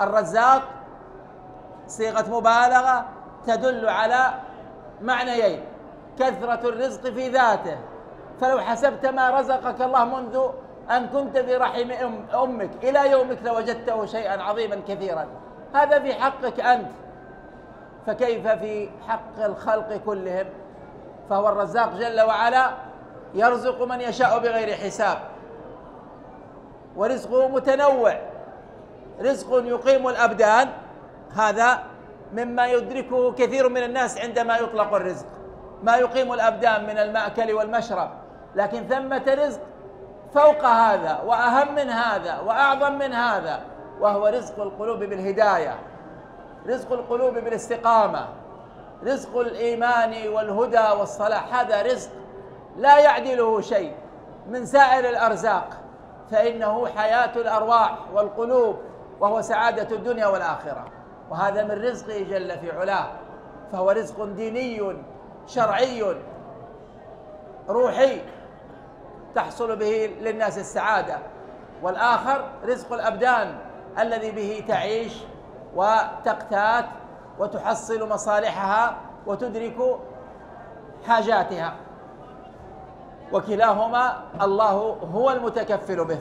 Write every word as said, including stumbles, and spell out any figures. الرزاق صيغة مبالغة تدل على معنيين: كثرة الرزق في ذاته، فلو حسبت ما رزقك الله منذ أن كنت في رحم أمك إلى يومك لوجدته شيئا عظيما كثيرا، هذا في حقك أنت، فكيف في حق الخلق كلهم؟ فهو الرزاق جل وعلا يرزق من يشاء بغير حساب، ورزقه متنوع، رزق يقيم الأبدان، هذا مما يدركه كثير من الناس عندما يطلق الرزق، ما يقيم الأبدان من المأكل والمشرب، لكن ثمة رزق فوق هذا وأهم من هذا وأعظم من هذا، وهو رزق القلوب بالهداية، رزق القلوب بالاستقامة، رزق الإيمان والهدى والصلاح، هذا رزق لا يعدله شيء من سائر الأرزاق، فإنه حياة الأرواح والقلوب، وهو سعادة الدنيا والآخرة، وهذا من رزقه جل في علاه، فهو رزق ديني شرعي روحي تحصل به للناس السعادة، والآخر رزق الأبدان الذي به تعيش وتقتات وتحصل مصالحها وتدرك حاجاتها، وكلاهما الله هو المتكفل به.